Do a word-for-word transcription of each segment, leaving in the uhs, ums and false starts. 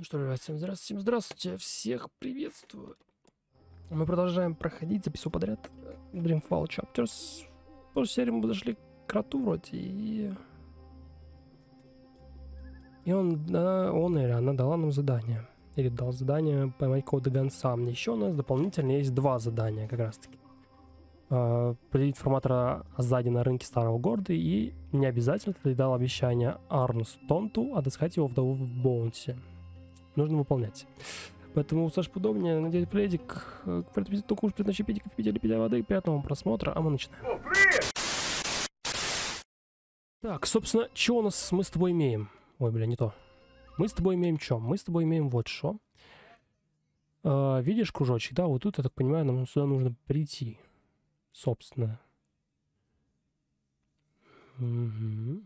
Ну что, ребят, всем здравствуйте, всем здравствуйте, всех приветствую. Мы продолжаем проходить, записываю подряд Dreamfall Chapters. В прошлой серии мы подошли к кроту вроде, и... И он, да, он или она дала нам задание. Или дал задание поймать кого-то гонца. Еще у нас дополнительно есть два задания как раз таки. Определить форматора Азади на рынке старого города и не обязательно передал обещание Арно Стонту отыскать его вдову в Боунсе. Нужно выполнять. Поэтому, Саш, подобнее, надеть пледик, только уж предночи педик, педик, педик воды, приятного вам просмотра, а мы начинаем. О, привет! Так, собственно, что у нас мы с тобой имеем? Ой, бля, не то. Мы с тобой имеем что? Мы с тобой имеем вот что. А, видишь кружочек, да? Вот тут, я так понимаю, нам сюда нужно прийти. Собственно. Угу.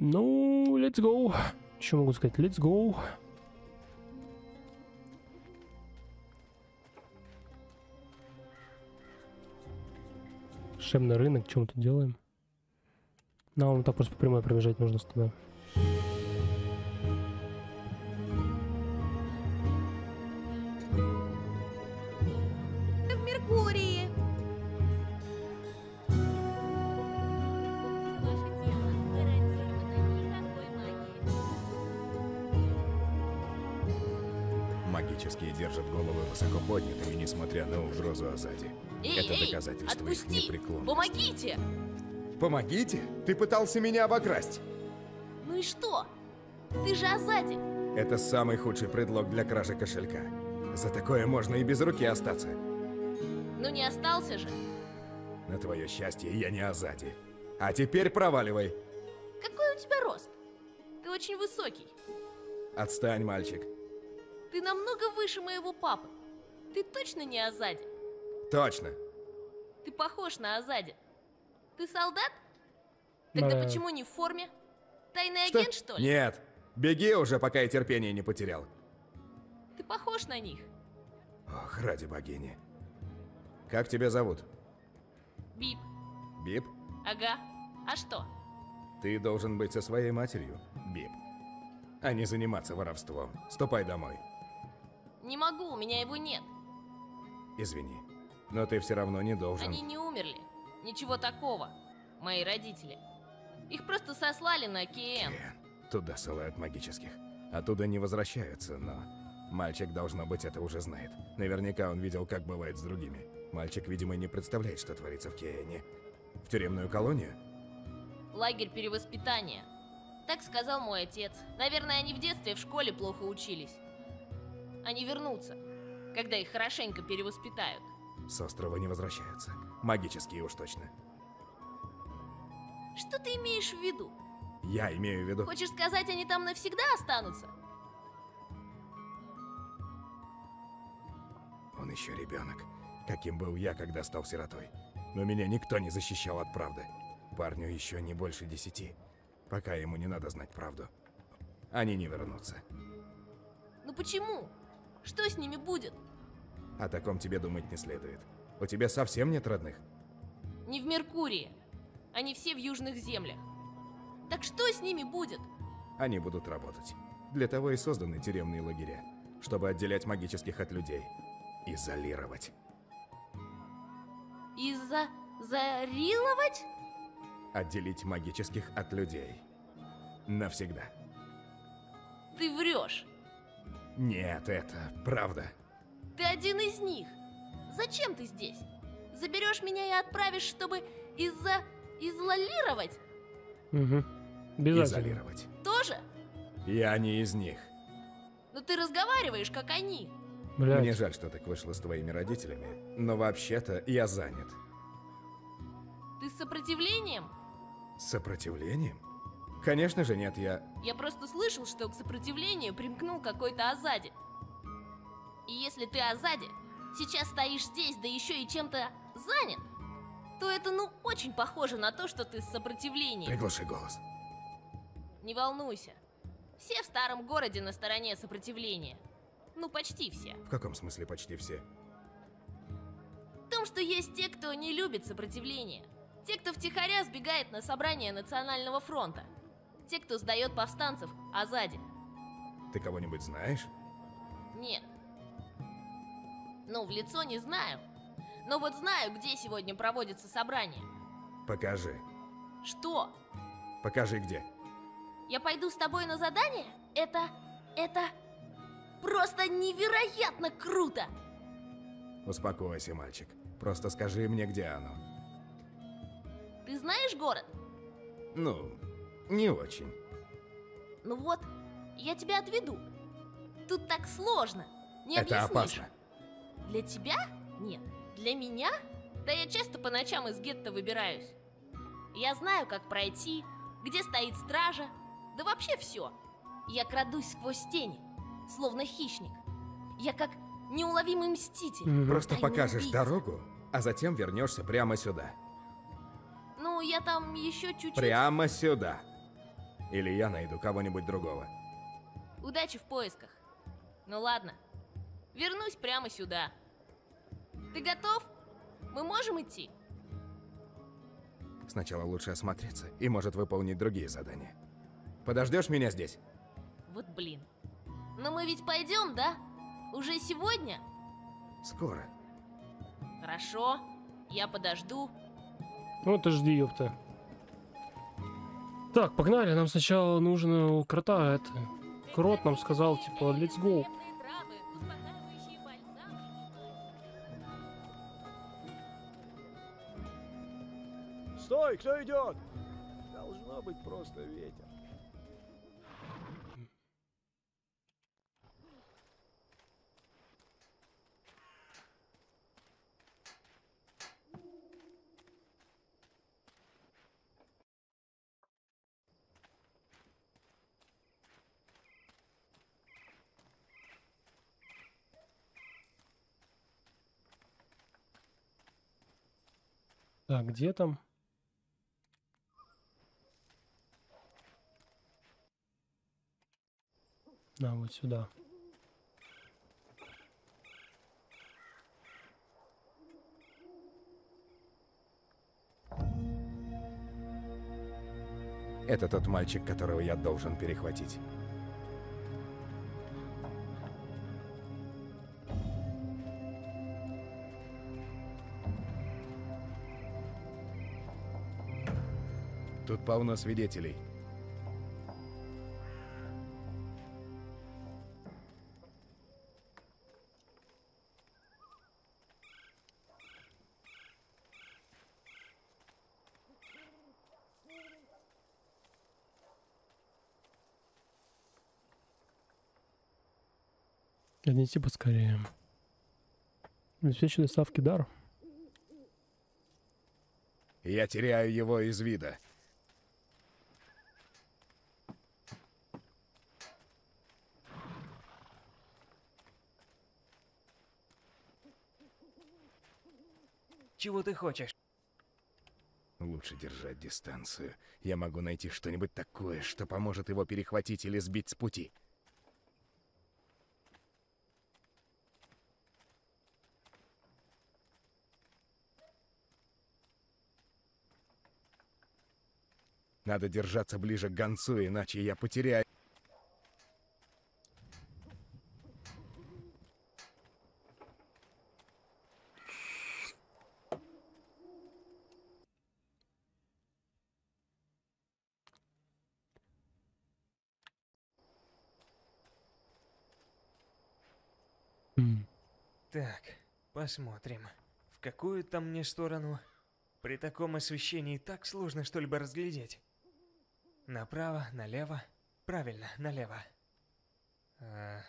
Ну, let's go. Еще могу сказать, let's go. Шемный рынок, чем мы тут делаем? Нам вот так просто по прямой пробежать нужно с тобой. Держат головы высоко поднятыми, несмотря на угрозу Азади. Эй, это доказательство эй, их непреклонности. Помогите! Помогите? Ты пытался меня обокрасть. Ну и что? Ты же Азади. Это самый худший предлог для кражи кошелька. За такое можно и без руки остаться. Ну не остался же. На твое счастье, я не Азади. А теперь проваливай. Какой у тебя рост? Ты очень высокий. Отстань, мальчик. Ты намного выше моего папы. Ты точно не Азади? Точно. Ты похож на Азади. Ты солдат? Тогда Бэ. Почему не в форме? Тайный что? Агент, что ли? Нет. Беги уже, пока я терпение не потерял. Ты похож на них. Ох, ради богини. Как тебя зовут? Бип. Бип? Ага. А что? Ты должен быть со своей матерью, Бип. А не заниматься воровством. Ступай домой. Не могу, у меня его нет. Извини, но ты все равно не должен. Они не умерли. Ничего такого. Мои родители. Их просто сослали на Киэн. Туда ссылают магических. Оттуда не возвращаются, но... Мальчик, должно быть, это уже знает. Наверняка он видел, как бывает с другими. Мальчик, видимо, не представляет, что творится в Киэне. В тюремную колонию? Лагерь перевоспитания. Так сказал мой отец. Наверное, они в детстве в школе плохо учились. Они вернутся, когда их хорошенько перевоспитают. С острова не возвращаются. Магические уж точно. Что ты имеешь в виду? Я имею в виду... Хочешь сказать, они там навсегда останутся? Он еще ребенок, каким был я, когда стал сиротой. Но меня никто не защищал от правды. Парню еще не больше десяти, пока ему не надо знать правду. Они не вернутся. Ну почему? Что с ними будет? О таком тебе думать не следует. У тебя совсем нет родных? Не в Меркурии. Они все в южных землях. Так что с ними будет? Они будут работать. Для того и созданы тюремные лагеря. Чтобы отделять магических от людей. Изолировать. Изолировать? Отделить магических от людей. Навсегда. Ты врешь. Нет, это правда. Ты один из них. Зачем ты здесь? Заберешь меня и отправишь, чтобы из-за... изолировать? Угу. Изолировать. Тоже? Я не из них. Но ты разговариваешь, как они. Блядь. Мне жаль, что так вышло с твоими родителями, но вообще-то я занят. Ты с сопротивлением? С сопротивлением? Конечно же нет, я... Я просто слышал, что к сопротивлению примкнул какой-то Азади. И если ты Азади, сейчас стоишь здесь, да еще и чем-то занят, то это, ну, очень похоже на то, что ты с сопротивлением. Приглуши голос. Не волнуйся. Все в старом городе на стороне сопротивления. Ну, почти все. В каком смысле почти все? В том, что есть те, кто не любит сопротивление. Те, кто втихаря сбегает на собрание Национального фронта. Те, кто сдает повстанцев Азади. Ты кого-нибудь знаешь? Нет. Ну, в лицо не знаю. Но вот знаю, где сегодня проводится собрание. Покажи. Что? Покажи, где. Я пойду с тобой на задание? Это... это... просто невероятно круто! Успокойся, мальчик. Просто скажи мне, где оно. Ты знаешь город? Ну, не очень. Ну вот, я тебя отведу. Тут так сложно. Не объяснишь. Это опасно. Для тебя? Нет. Для меня? Да я часто по ночам из гетто выбираюсь. Я знаю, как пройти, где стоит стража, да вообще все. Я крадусь сквозь тени, словно хищник. Я как неуловимый мститель. Просто покажешь убийца. Дорогу, а затем вернешься прямо сюда. Ну, я там еще чуть-чуть. Прямо сюда. Или я найду кого-нибудь другого. Удачи в поисках. Ну ладно, вернусь прямо сюда. Ты готов? Мы можем идти? Сначала лучше осмотреться и может выполнить другие задания. Подождешь меня здесь? Вот блин. Но мы ведь пойдем, да? Уже сегодня? Скоро. Хорошо, я подожду. Вот и жди, ёпта. Так, погнали, нам сначала нужно у крота это. Крот нам сказал, типа, let's go. Стой, кто идет? Должно быть просто ветер. Так, где там? Да, вот сюда. Это тот мальчик, которого я должен перехватить. Тут полно свидетелей. Отнеси поскорее. Обеспечили ставки дар. Я теряю его из вида. Чего ты хочешь? Лучше держать дистанцию. Я могу найти что-нибудь такое, что поможет его перехватить или сбить с пути. Надо держаться ближе к гонцу, иначе я потеряю. Так, посмотрим, в какую там мне сторону. При таком освещении так сложно что-либо разглядеть. Направо, налево. Правильно, налево. А...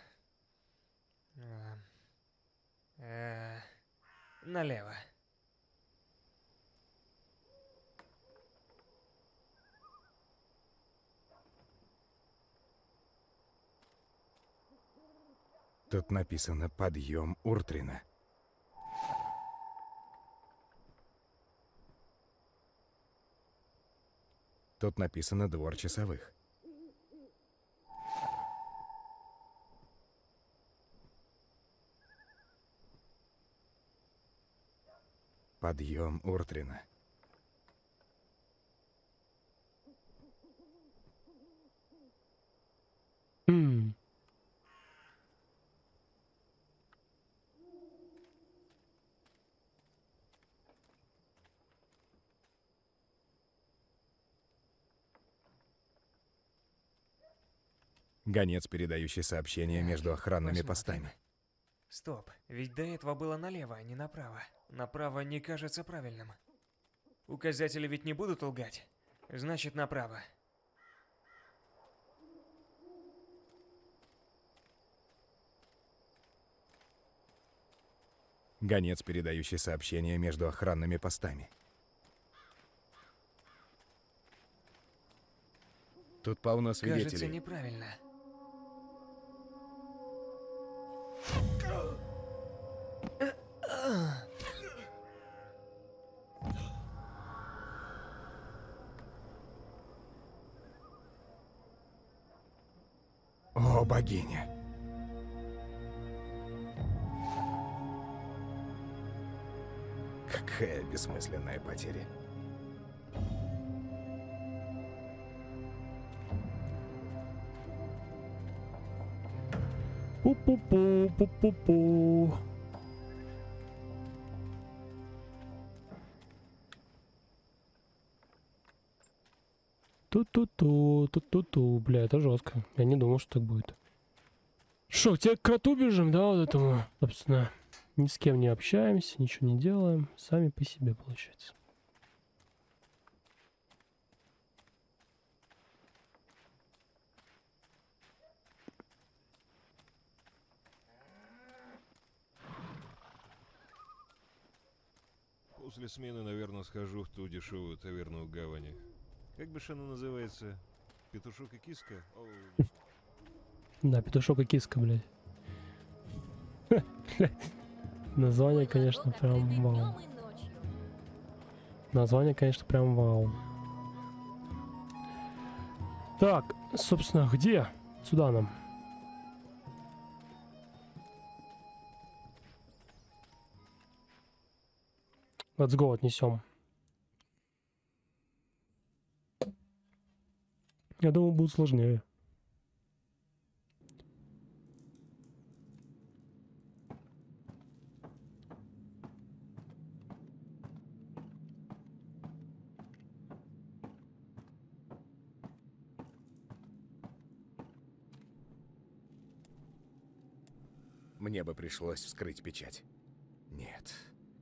А... А... Налево. Тут написано «Подъем Уртрина». Тут написано «Двор часовых». Подъем Уртрина. Гонец, передающий сообщения между охранными постами. Стоп, ведь до этого было налево, а не направо. Направо не кажется правильным. Указатели ведь не будут лгать. Значит, направо. Гонец, передающий сообщения между охранными постами. Тут полно свидетелей. Кажется, неправильно. О, богиня. Какая бессмысленная потеря. Пу-пу-пу, пу-пу-пу. Ту-ту-ту, ту-ту-ту, бля, это жестко. Я не думал, что так будет. Шо, тебе к кроту бежим, да, вот этому? Собственно, ни с кем не общаемся, ничего не делаем. Сами по себе, получается. После смены, наверное, схожу в ту дешевую таверну в Гавани. Как бы она называется? Петушок и киска? Да, петушок и киска, блядь. Название, конечно, прям вау. Название, конечно, прям вау. Так, собственно, где? Сюда нам. Let's go, отнесем. Я думаю, будет сложнее. Мне бы пришлось вскрыть печать. Нет.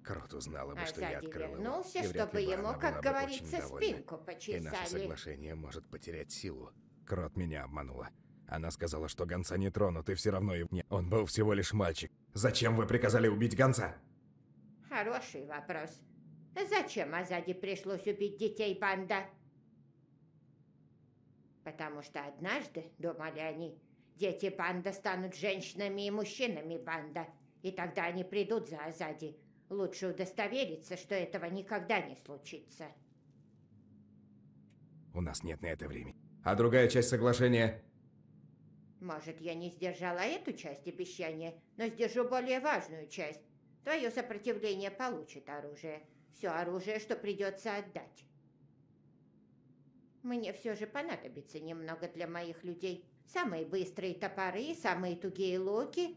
Крот узнала бы, а что я открыл вернулся, его, чтобы ему, как говорится, спинку почесали. И наше соглашение может потерять силу. Крот меня обманула. Она сказала, что гонца не тронут, и все равно и мне. Он был всего лишь мальчик. Зачем вы приказали убить гонца? Хороший вопрос. Зачем Азади пришлось убить детей Банда? Потому что однажды, думали они, дети Банда станут женщинами и мужчинами Банда. И тогда они придут за Азади. Лучше удостовериться, что этого никогда не случится. У нас нет на это времени. А другая часть соглашения? Может, я не сдержала эту часть обещания, но сдержу более важную часть. Твое сопротивление получит оружие. Все оружие, что придется отдать. Мне все же понадобится немного для моих людей. Самые быстрые топоры, самые тугие луки.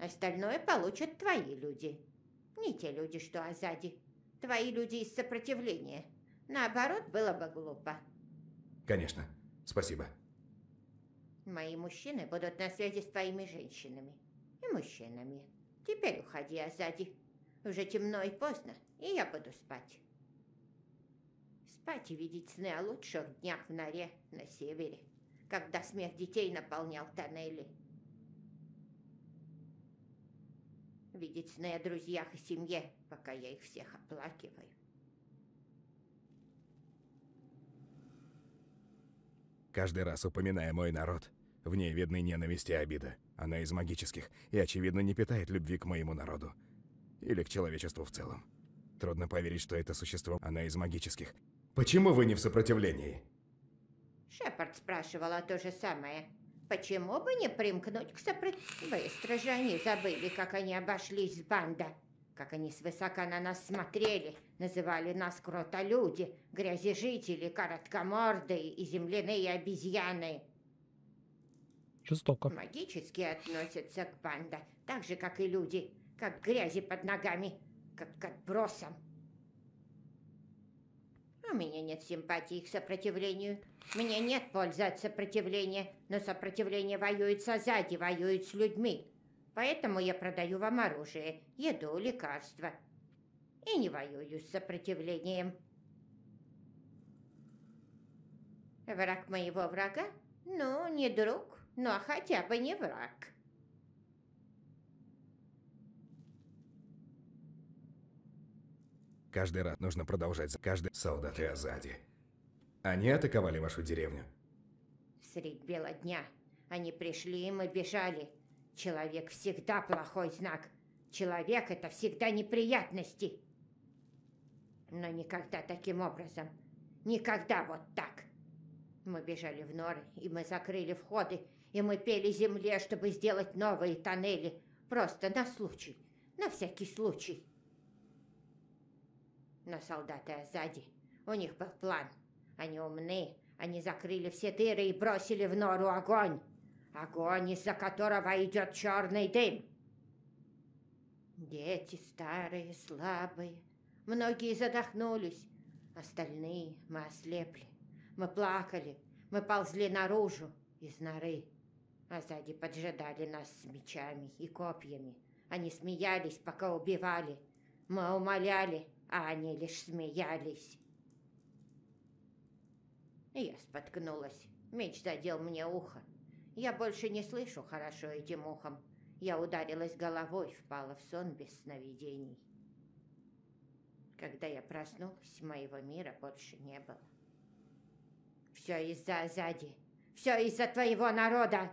Остальное получат твои люди. Не те люди, что Азади. Твои люди из сопротивления. Наоборот, было бы глупо. Конечно. Спасибо. Мои мужчины будут на связи с твоими женщинами. И мужчинами. Теперь уходи, Азади. Уже темно и поздно, и я буду спать. Спать и видеть сны о лучших днях в норе на севере, когда смех детей наполнял тоннели. Видеть сны о друзьях и семье, пока я их всех оплакиваю. Каждый раз, упоминая мой народ, в ней видны ненависть и обида. Она из магических и, очевидно, не питает любви к моему народу. Или к человечеству в целом. Трудно поверить, что это существо. Она из магических. Почему вы не в сопротивлении? Шепард спрашивала то же самое. Почему бы не примкнуть к сопротивлению? Быстро же они забыли, как они обошлись с Банда. Как они свысока на нас смотрели, называли нас кротолюди, грязежители, короткомордые и земляные обезьяны. Жестоко. Магически относятся к Банда, так же, как и люди, как к грязи под ногами, как к отбросам. У меня нет симпатии к сопротивлению. Мне нет пользы от сопротивления, но сопротивление воюет с Азади, воюет с людьми. Поэтому я продаю вам оружие, еду, лекарства. И не воюю с сопротивлением. Враг моего врага? Ну, не друг, но хотя бы не враг. Каждый раз нужно продолжать. Каждый солдаты Азади. Они атаковали вашу деревню? Средь бела дня. Они пришли, и мы бежали. Человек всегда плохой знак. Человек — это всегда неприятности. Но никогда таким образом. Никогда вот так. Мы бежали в норы, и мы закрыли входы, и мы пели земле, чтобы сделать новые тоннели. Просто на случай. На всякий случай. Но солдаты Азади, у них был план. Они умны, они закрыли все дыры и бросили в нору огонь. Огонь, из-за которого идет черный дым. Дети старые, слабые, многие задохнулись, остальные мы ослепли. Мы плакали, мы ползли наружу из норы. Азади поджидали нас с мечами и копьями. Они смеялись, пока убивали. Мы умоляли, а они лишь смеялись. Я споткнулась. Меч задел мне ухо. Я больше не слышу хорошо этим ухом. Я ударилась головой, впала в сон без сновидений. Когда я проснулась, моего мира больше не было. Все из-за Азади. Все из-за твоего народа.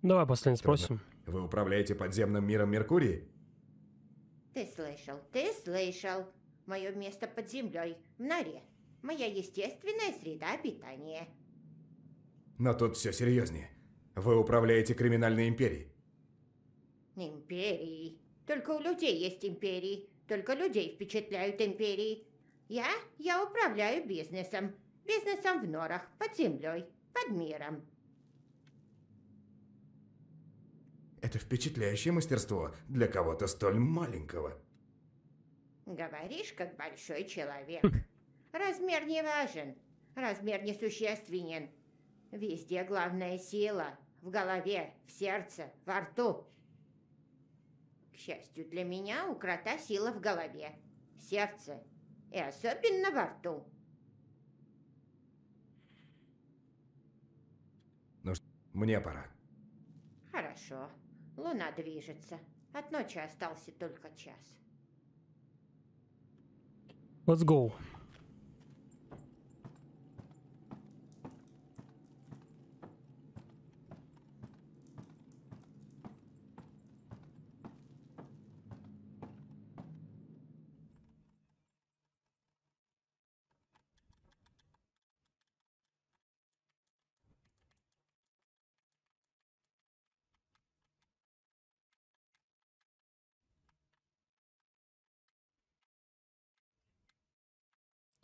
Давай последний спросим. Вы управляете подземным миром Меркурий? Ты слышал, ты слышал. Мое место под землей, в норе. Моя естественная среда обитания. Но тут все серьезнее. Вы управляете криминальной империей. Империей. Только у людей есть империи. Только людей впечатляют империи. Я? Я управляю бизнесом. Бизнесом в норах, под землей, под миром. Это впечатляющее мастерство для кого-то столь маленького. Говоришь, как большой человек. Размер не важен. Размер несущественен. Везде главная сила. В голове, в сердце, во рту. К счастью для меня, у крота сила в голове, в сердце и особенно во рту. Ну что, мне пора. Хорошо. Луна движется. От ночи остался только час. Let's go.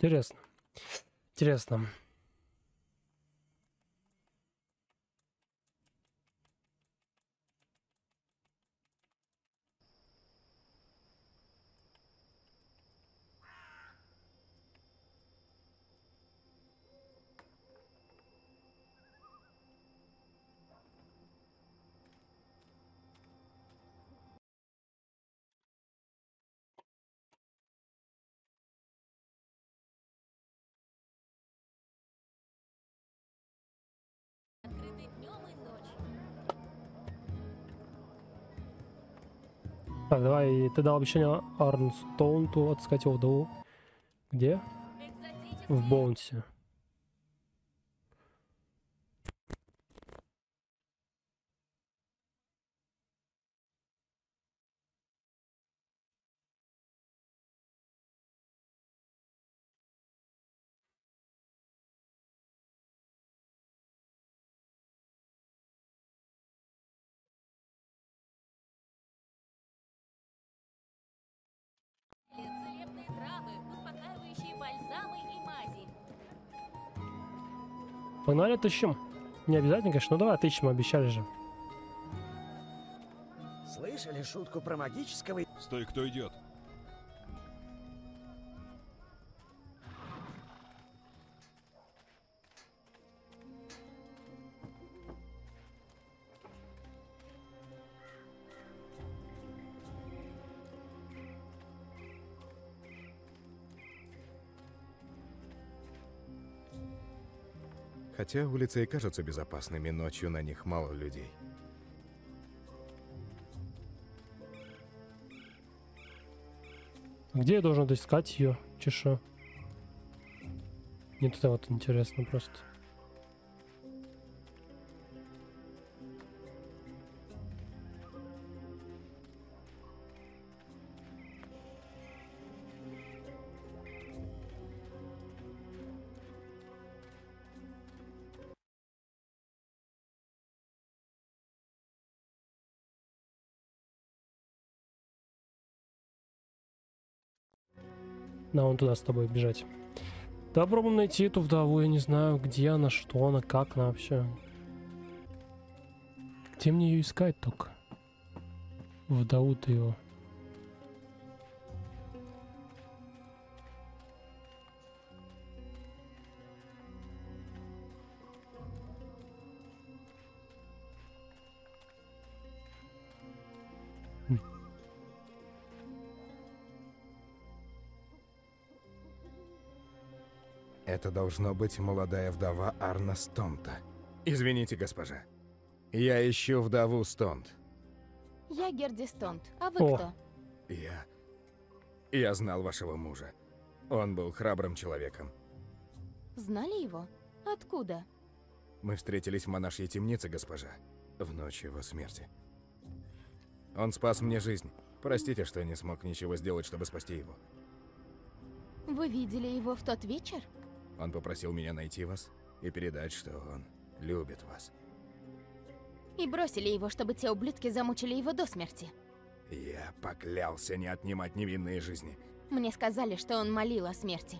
Интересно. Интересно. Так, давай, ты дал обещание Арно Стонту отскать его вдову. Где? В Боунсе. Погнали, отыщем. Не обязательно, конечно. Ну давай отыщем, обещали же. Слышали шутку про магического? Стой, кто идет? Хотя улицы и кажутся безопасными, ночью на них мало людей. Где я должен искать ее? Чешу. Мне туда вот интересно просто. Да, он туда с тобой бежать. Да, пробуем найти эту вдову. Я не знаю, где она, что она, как она вообще. Где мне ее искать только? Вдову-то его. Это должно быть молодая вдова Арно Стонта. Извините, госпожа. Я ищу вдову Стонт. Я Герди Стонт. А вы О. кто? Я... Я знал вашего мужа. Он был храбрым человеком. Знали его? Откуда? Мы встретились в монашьей темнице, госпожа. В ночь его смерти. Он спас мне жизнь. Простите, что не смог ничего сделать, чтобы спасти его. Вы видели его в тот вечер? Он попросил меня найти вас и передать, что он любит вас. И бросили его, чтобы те ублюдки замучили его до смерти. Я поклялся не отнимать невинные жизни. Мне сказали, что он молил о смерти.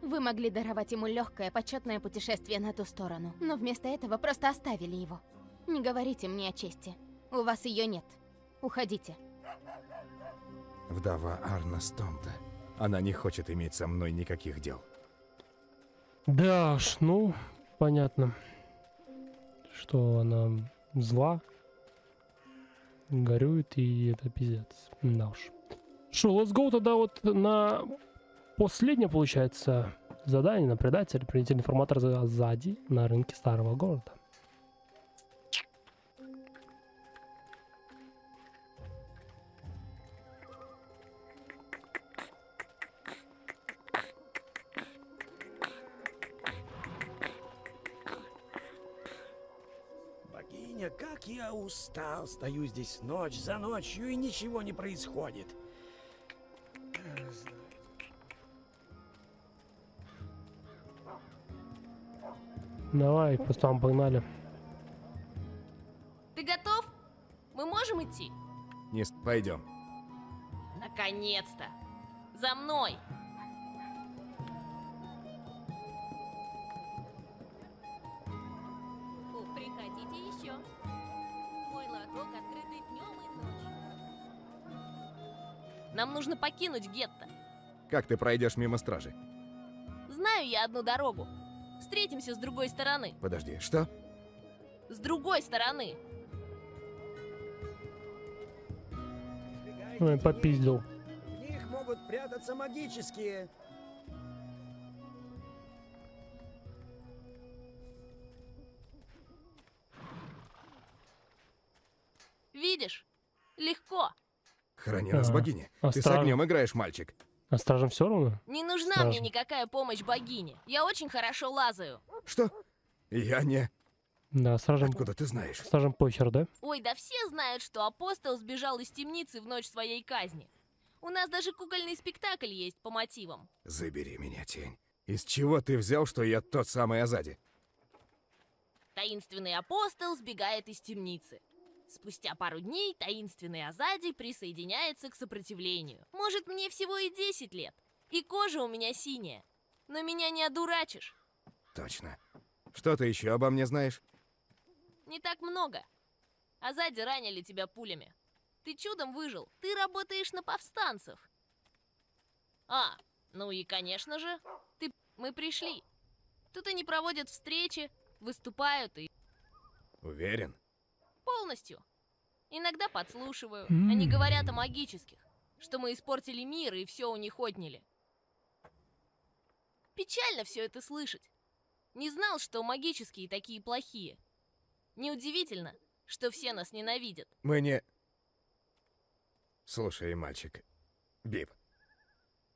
Вы могли даровать ему легкое, почетное путешествие на ту сторону, но вместо этого просто оставили его. Не говорите мне о чести. У вас ее нет. Уходите. Вдова Арно Стонта. Она не хочет иметь со мной никаких дел. Да уж, ну, понятно, что она зла, горюет, и это пиздец. Да уж. Шо, let's go тогда вот на последнее, получается, задание на предатель, принятие информатора Азади на рынке старого города. Устал, стою здесь ночь за ночью, и ничего не происходит. Давай, просто вам погнали. Ты готов? Мы можем идти? Нет, пойдем. Наконец-то! За мной! Нам нужно покинуть гетто. Как ты пройдешь мимо стражи? Знаю я одну дорогу. Встретимся с другой стороны. Подожди, что? С другой стороны. Ой, попиздил. В них могут прятаться магические. Видишь? Легко. Храни нас, богиня. А, ты а с огнем играешь, мальчик. А стражам все равно? Не нужна стражам. Мне никакая помощь богини. Я очень хорошо лазаю. Что? Я не... Да, стражам... Откуда ты знаешь? Стражам похер, да? Ой, да все знают, что апостол сбежал из темницы в ночь своей казни. У нас даже кукольный спектакль есть по мотивам. Забери меня, тень. Из чего ты взял, что я тот самый Азади? Таинственный апостол сбегает из темницы. Спустя пару дней таинственный Азади присоединяется к сопротивлению. Может, мне всего и десять лет, и кожа у меня синяя. Но меня не одурачишь. Точно. Что ты еще обо мне знаешь? Не так много. Азади ранили тебя пулями. Ты чудом выжил. Ты работаешь на повстанцев. А, ну и, конечно же, ты... мы пришли. Тут они проводят встречи, выступают и... Уверен? Полностью. Иногда подслушиваю. Mm. Они говорят о магических, что мы испортили мир и все у них отняли. Печально все это слышать. Не знал, что магические такие плохие. Неудивительно, что все нас ненавидят. Мы не... Слушай, мальчик. Бип.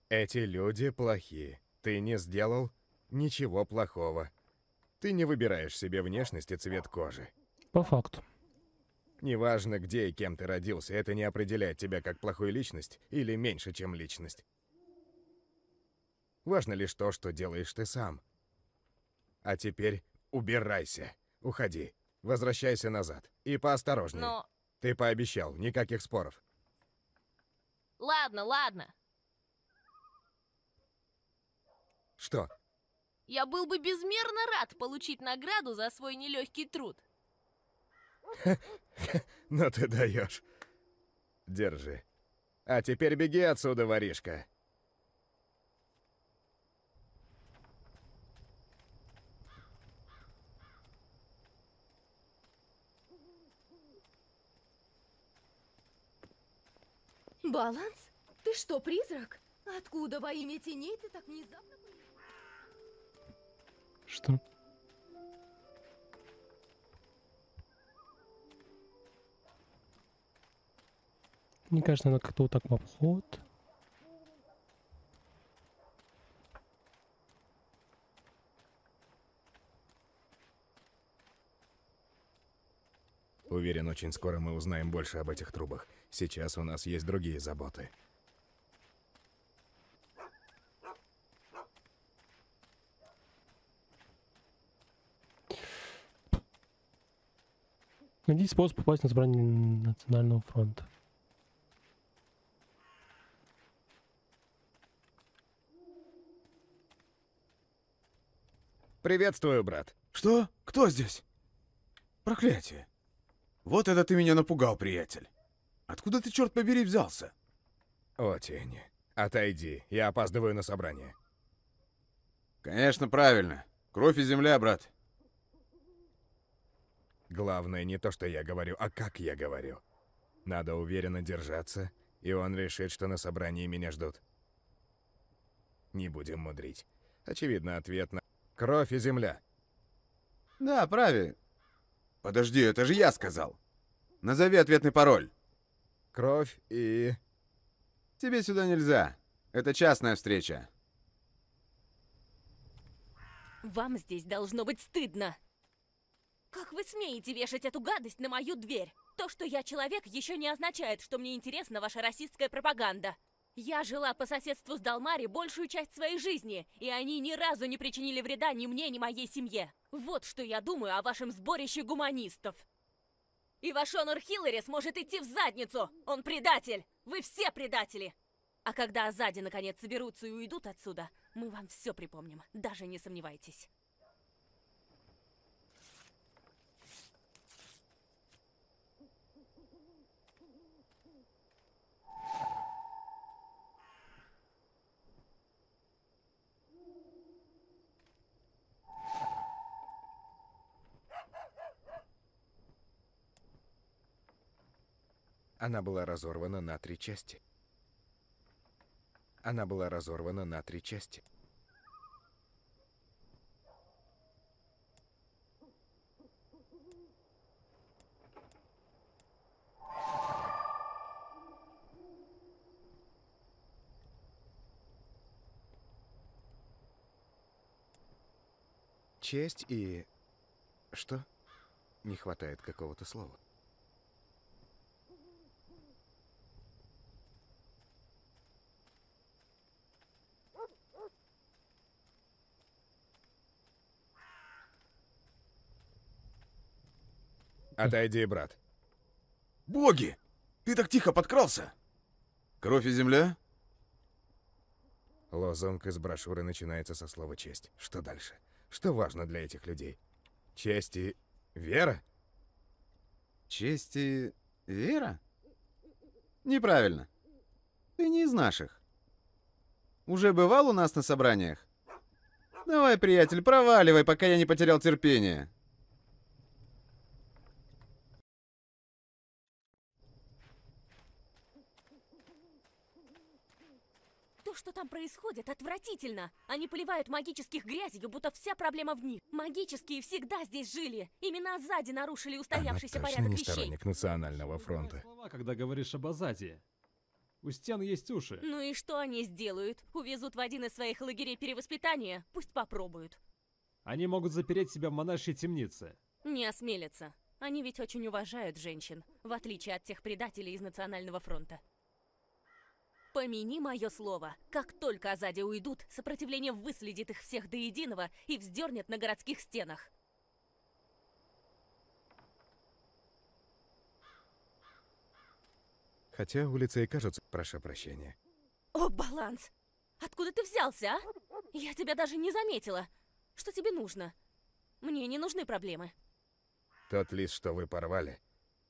Эти люди плохие. Ты не сделал ничего плохого. Ты не выбираешь себе внешность и цвет кожи. По факту. Неважно, где и кем ты родился, это не определяет тебя как плохую личность или меньше, чем личность. Важно лишь то, что делаешь ты сам. А теперь убирайся, уходи, возвращайся назад и поосторожнее. Но... Ты пообещал, никаких споров. Ладно, ладно. Что? Я был бы безмерно рад получить награду за свой нелегкий труд. Ну ты даешь. Держи. А теперь беги отсюда, воришка. Баланс? Ты что, призрак? Откуда во имя теней ты так внезапно... Что? Мне кажется, надо как-то вот так в обход. Уверен, очень скоро мы узнаем больше об этих трубах. Сейчас у нас есть другие заботы. Найди способ попасть на собрание Национального фронта. Приветствую, брат. Что? Кто здесь? Проклятие. Вот это ты меня напугал, приятель. Откуда ты, черт побери, взялся? О, тень. Отойди, я опаздываю на собрание. Конечно, правильно. Кровь и земля, брат. Главное не то, что я говорю, а как я говорю. Надо уверенно держаться, и он решит, что на собрании меня ждут. Не будем мудрить. Очевидно, ответ на... Кровь и земля. Да, правильно. Подожди, это же я сказал. Назови ответный пароль. Кровь и... Тебе сюда нельзя. Это частная встреча. Вам здесь должно быть стыдно. Как вы смеете вешать эту гадость на мою дверь? То, что я человек, еще не означает, что мне интересна ваша расистская пропаганда. Я жила по соседству с Далмари большую часть своей жизни, и они ни разу не причинили вреда ни мне, ни моей семье. Вот что я думаю о вашем сборище гуманистов. И ваш Онор Хиллари сможет идти в задницу! Он предатель! Вы все предатели! А когда Азади наконец соберутся и уйдут отсюда, мы вам все припомним, даже не сомневайтесь. Она была разорвана на три части. Она была разорвана на три части. Честь и... Что? Не хватает какого-то слова. Отойди, брат. Боги! Ты так тихо подкрался! Кровь и земля? Лозунг из брошюры начинается со слова «честь». Что дальше? Что важно для этих людей? Честь и... вера? Честь и... вера? Неправильно. Ты не из наших. Уже бывал у нас на собраниях? Давай, приятель, проваливай, пока я не потерял терпение. что там происходит, отвратительно. Они поливают магических грязью, будто вся проблема в них. Магические всегда здесь жили. Именно Азади нарушили устоявшийся порядок вещей. Она точно не сторонник Национального фронта. Слова, когда говоришь об Азади. У стен есть уши. Ну и что они сделают? Увезут в один из своих лагерей перевоспитания? Пусть попробуют. Они могут запереть себя в монашьей темнице. Не осмелятся. Они ведь очень уважают женщин, в отличие от тех предателей из Национального фронта. Помяни мое слово. Как только Азади уйдут, сопротивление выследит их всех до единого и вздернет на городских стенах. Хотя улицы и кажутся... Прошу прощения. О, баланс! Откуда ты взялся, а? Я тебя даже не заметила. Что тебе нужно? Мне не нужны проблемы. Тот лист, что вы порвали,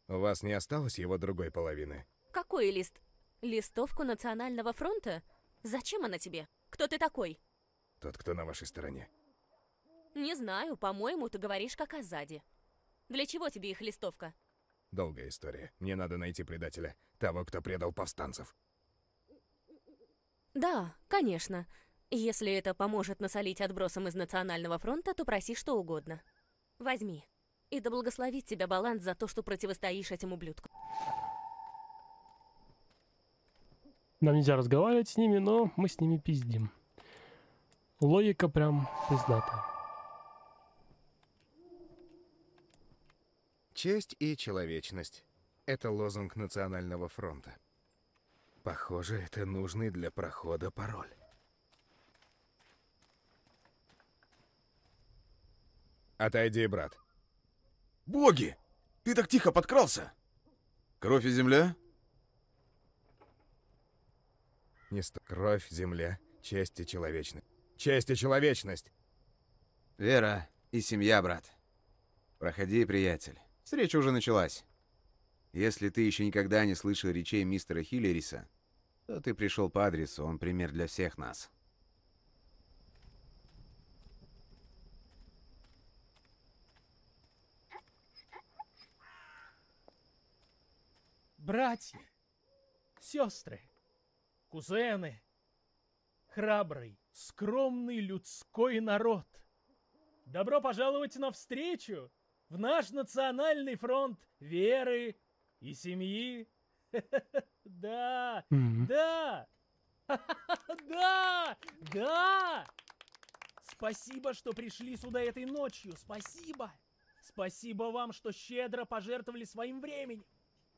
у вас не осталось его другой половины? Какой лист? Листовку Национального фронта? Зачем она тебе? Кто ты такой? Тот, кто на вашей стороне. Не знаю, по-моему, ты говоришь как Азади. Для чего тебе их листовка? Долгая история. Мне надо найти предателя. Того, кто предал повстанцев. Да, конечно. Если это поможет насолить отбросам из Национального фронта, то проси что угодно. Возьми. И да благословит тебя баланс за то, что противостоишь этим ублюдкам. Нам нельзя разговаривать с ними, но мы с ними пиздим. Логика прям пиздата. Честь и человечность – это лозунг Национального фронта. Похоже, это нужный для прохода пароль. Отойди, брат. Боги! Ты так тихо подкрался! Кровь и земля? Не сто... Кровь, земля, честь и человечность. Честь и человечность! Вера и семья, брат. Проходи, приятель. Встреча уже началась. Если ты еще никогда не слышал речей мистера Хиллериса, то ты пришел по адресу, он пример для всех нас. Братья, сестры, кузены, храбрый, скромный людской народ, добро пожаловать навстречу в наш Национальный фронт веры и семьи. Да, да, да, да. Спасибо, что пришли сюда этой ночью, спасибо. Спасибо вам, что щедро пожертвовали своим временем.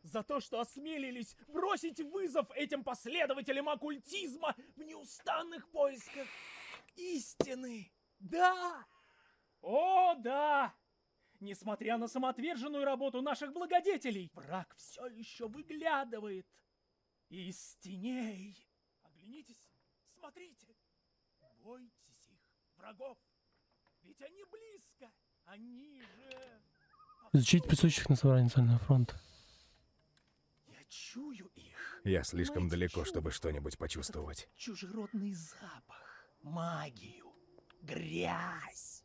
За то, что осмелились бросить вызов этим последователям оккультизма в неустанных поисках истины. Да! О, да! Несмотря на самоотверженную работу наших благодетелей, враг все еще выглядывает из теней. Оглянитесь, смотрите, бойтесь их, врагов, ведь они близко, они же... Изучить присутствующих на собрании Национального фронта. Чую их. Я слишком Мать далеко, чую. чтобы что-нибудь почувствовать. Чужеродный запах, магию, грязь.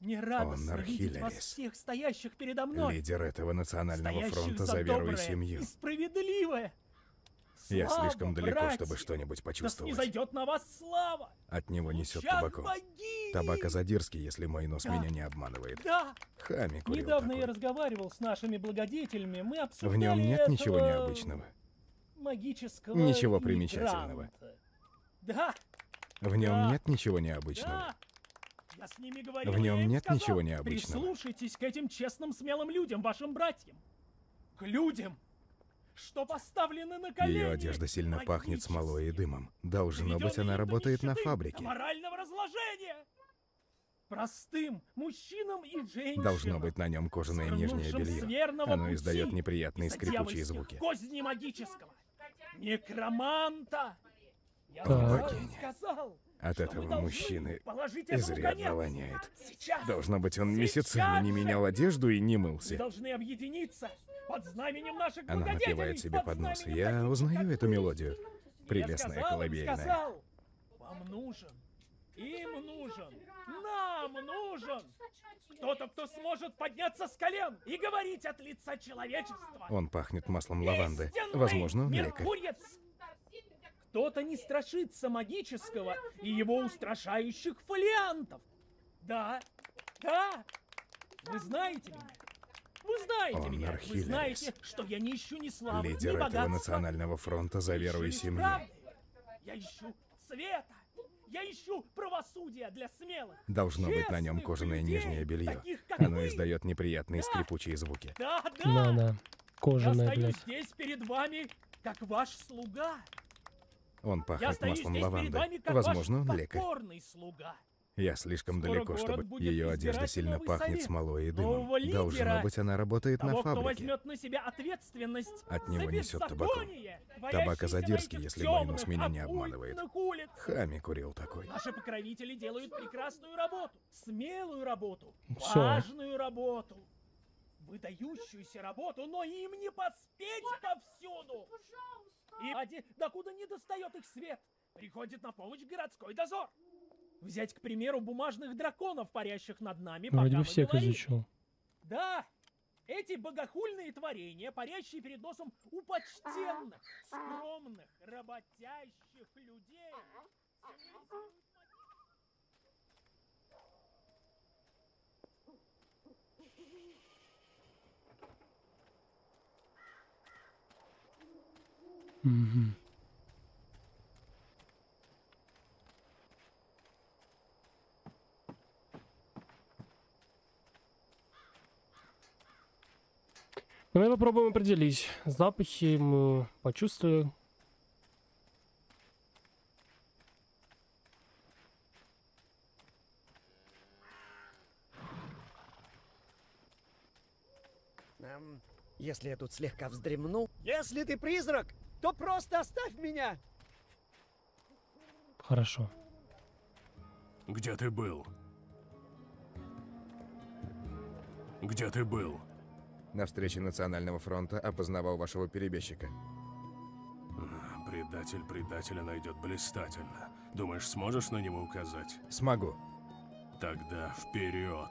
Не радостно видеть вас всех стоящих передо мной. Лидер этого Национального стоящих фронта за, за веру и семью. И справедливое. Слава, Я слишком братья, далеко, чтобы что-нибудь почувствовать. Да снизойдет на вас слава. От него несет табаком. Табак азадирский, если мой нос да. меня не обманывает. Да. Хами курил Недавно такой. я разговаривал с нашими благодетелями, мы обсуждали. В нем нет этого... ничего необычного. Магического. Ничего примечательного. Да. В нем да. нет ничего необычного. Да. Я с ними говорил, В нем нет сказал, ничего необычного. Прислушайтесь к этим честным, смелым людям, вашим братьям. К людям. Что поставлены на колени. Ее одежда сильно пахнет смолой и дымом. Должно быть, она работает на фабрике. Морального разложения. Простым мужчинам и женщинам. Должно быть на нем кожаное нижнее белье. Оно издает неприятные скрипучие звуки. Козни магического. Некроманта. Я сказал. От этого мужчины изрядно воняет. Должно быть, он месяцами не менял одежду и не мылся. Должны объединиться под знаменем наших Она напевает себе под нос. Я узнаю эту мелодию. Прелестная колыбельная. Вам нужен, им нужен, нам нужен кто-то, кто сможет подняться с колен и говорить от лица человечества. Он пахнет маслом лаванды. Возможно, он лекарь. Кто-то не страшится магического и его устрашающих фолиантов. Да, да, вы знаете меня. Вы знаете Он меня. Архилерис. Вы знаете, что я не ищу ни славы, ни богатства. Лидер этого национального фронта за веру и семью. Я ищу света. Я ищу правосудия для смелых. Должно Честных быть на нем кожаное людей, нижнее белье. Таких, Оно вы. издает неприятные да. скрипучие звуки. Да, да. да, да. Кожаное, я стою здесь перед вами, как ваш слуга. Он пахнет маслом лаванды. Вами, Возможно, он лекарь. Слуга. Я слишком Скоро далеко, чтобы... Ее одежда сильно пахнет смолой и дымом. Лидера, Должно быть, она работает того, на фабрике. Кто возьмет на себя ответственность От него несет табаком. Табак азадирский, если Майнус меня не обманывает. Хами курил такой. Наши покровители делают прекрасную работу. Смелую работу. Все. Важную работу. Выдающуюся работу, но им не поспеть повсюду. И ради, докуда не достает их свет, приходит на помощь городской дозор. Взять, к примеру, бумажных драконов, парящих над нами, пока мы говорим. Да, эти богохульные творения, парящие перед носом у почтенных, скромных, работящих людей. Mm-hmm. Мы попробуем определить. Запахи мы почувствуем. Эм, если я тут слегка вздремну... Если ты призрак, то просто оставь меня! Хорошо. Где ты был? Где ты был? На встрече Национального фронта опознавал вашего перебежчика. Предатель предателя найдет блистательно. Думаешь, сможешь на него указать? Смогу. Тогда вперед.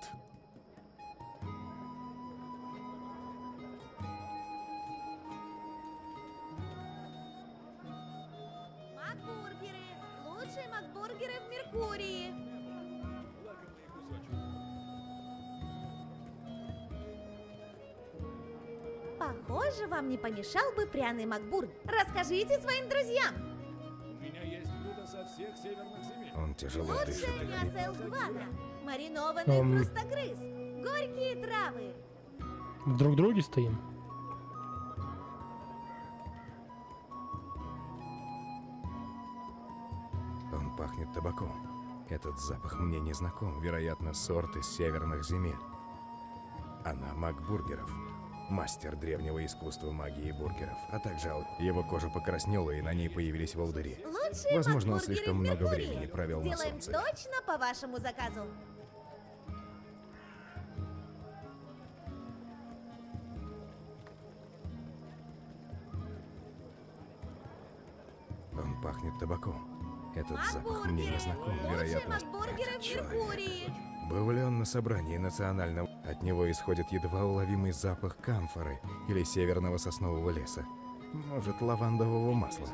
Макбургеры. Лучшие макбургеры в Меркурии. Похоже, вам не помешал бы пряный макбургер. Расскажите своим друзьям. У меня есть блюдо со всех северных земель. Он тяжело дышит. Лучшее мясо элгвана, маринованный um... хрустогрыз, горькие травы. Друг к другу стоим. Он пахнет табаком. Этот запах мне не знаком. Вероятно, сорт из северных земель. Она макбургеров. Мастер древнего искусства магии бургеров, а также его кожа покраснела, и на ней появились волдыри. Лучшие Возможно, он слишком много времени провел Делаем на солнце. Точно по вашему заказу. Он пахнет табаком. Этот запах мне не знаком. Вероятно, этот человек. Был ли он на собрании национального... От него исходит едва уловимый запах камфоры или северного соснового леса. Может, лавандового масла.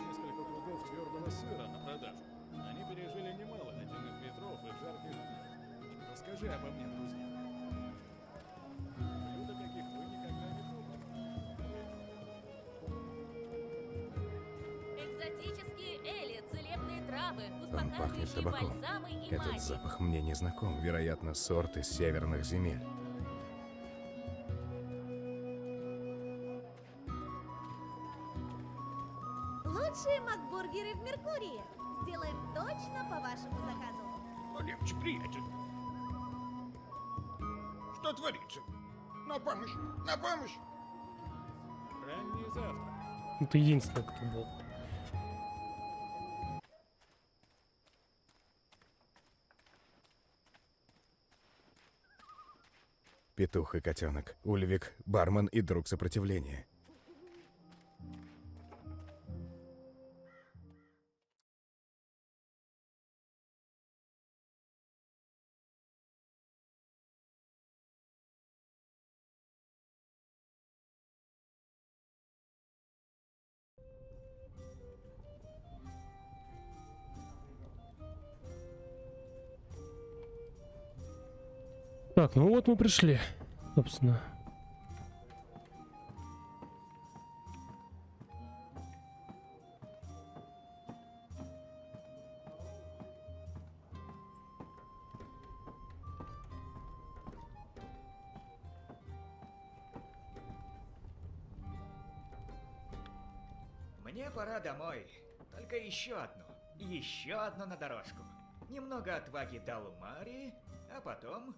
Он пахнет табаком. Этот запах мне не знаком. Вероятно, сорт из северных земель. Лучшие макбургеры в Меркурии. Сделаем точно по вашему заказу. Олегче, приятель. Что творится? На помощь! На помощь! Ранний завтрак. Это единственное, кто был. Петух и котенок, Ульвик, бармен и друг сопротивления. Так, ну вот мы пришли, собственно. Мне пора домой. Только еще одну. Еще одну на дорожку. Немного отваги Далмари, а потом...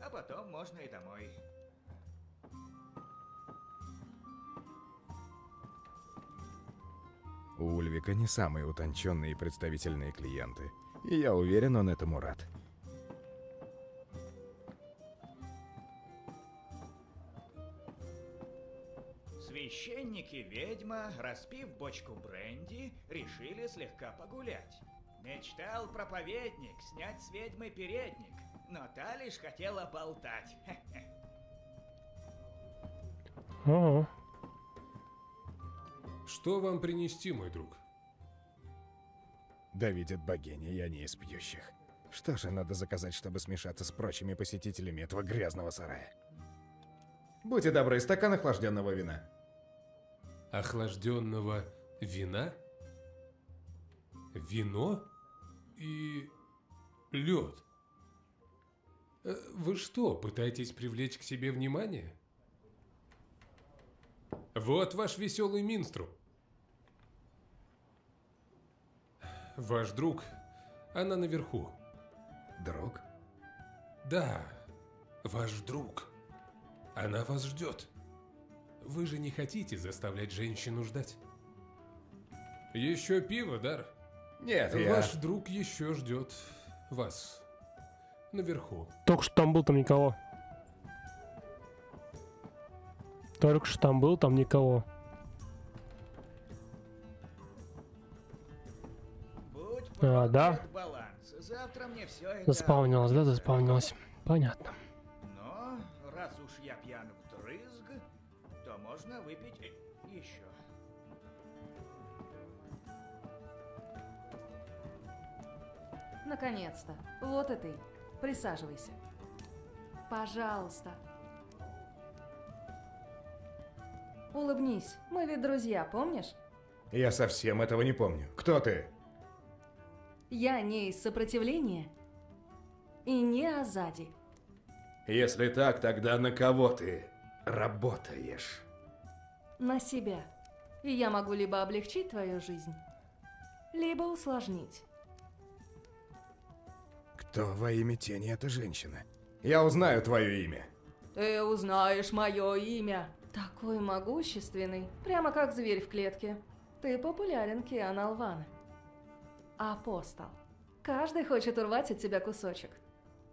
А потом можно и домой. У Ульвика не самые утонченные и представительные клиенты. И я уверен, он этому рад. Священники ведьма, распив бочку бренди, решили слегка погулять. Мечтал проповедник снять с ведьмы передник, но та лишь хотела болтать. Ага. Что вам принести, мой друг? Да видит богиня, я не из пьющих. Что же надо заказать, чтобы смешаться с прочими посетителями этого грязного сарая? Будьте добры, стакан охлажденного вина. Охлажденного вина? Вино и лед. Вы что, пытаетесь привлечь к себе внимание? Вот ваш веселый Минстру. Ваш друг, она наверху. Друг? Да, ваш друг. Она вас ждет. Вы же не хотите заставлять женщину ждать? Еще пиво, Дар? Нет, я... Ваш друг еще ждет вас. Наверху. Только что там был, там никого. Только что там был, там никого. А, да? Заспавнилось, да, заспавнилось. Понятно. Но раз уж я пьяным дрызг, то можно выпить еще. Наконец-то. Вот и ты. Присаживайся. Пожалуйста. Улыбнись. Мы ведь друзья, помнишь? Я совсем этого не помню. Кто ты? Я не из сопротивления и не Азади. Если так, тогда на кого ты работаешь? На себя. И я могу либо облегчить твою жизнь, либо усложнить. Кто во имя тени эта женщина? Я узнаю твое имя. Ты узнаешь мое имя. Такой могущественный, прямо как зверь в клетке. Ты популярен, Киан Алвана. Апостол. Каждый хочет урвать от тебя кусочек.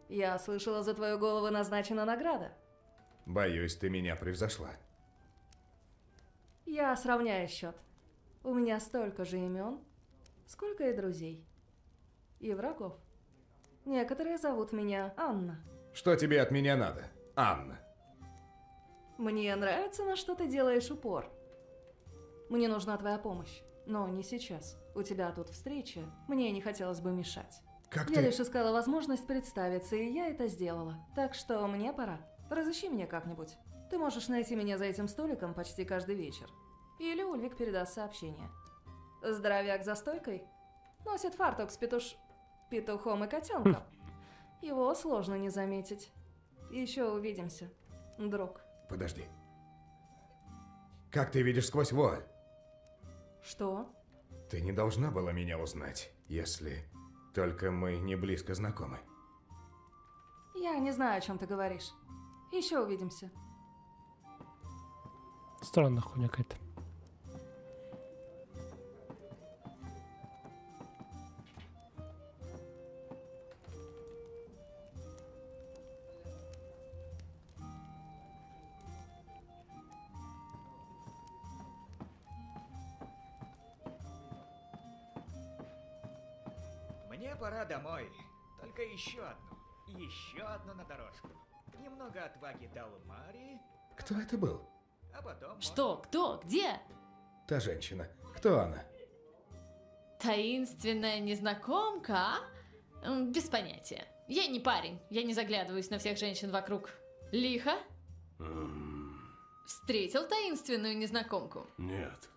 Я слышала, за твою голову назначена награда. Боюсь, ты меня превзошла. Я сравняю счет. У меня столько же имен, сколько и друзей, и врагов. Некоторые зовут меня Анна. Что тебе от меня надо, Анна? Мне нравится, на что ты делаешь упор. Мне нужна твоя помощь, но не сейчас. У тебя тут встреча, мне не хотелось бы мешать. Как я ты... лишь искала возможность представиться, и я это сделала. Так что мне пора. Разыщи меня как-нибудь. Ты можешь найти меня за этим столиком почти каждый вечер. Или Ульвик передаст сообщение. Здоровяк за стойкой носит фартук с петуш... петухом и котенком. Его сложно не заметить. Еще увидимся, друг. Подожди. Как ты видишь сквозь вуаль? Что? Ты не должна была меня узнать, если только мы не близко знакомы. Я не знаю, о чем ты говоришь. Еще увидимся. Странная хуйня какая-то. Пора домой. Только еще одну. Еще одну на дорожку. Немного отваги Далмари. Кто это был? А потом... Что? Кто? Где? Та женщина. Кто она? Таинственная незнакомка? Без понятия. Я не парень, я не заглядываюсь на всех женщин вокруг. Лиха? Встретил таинственную незнакомку? Нет.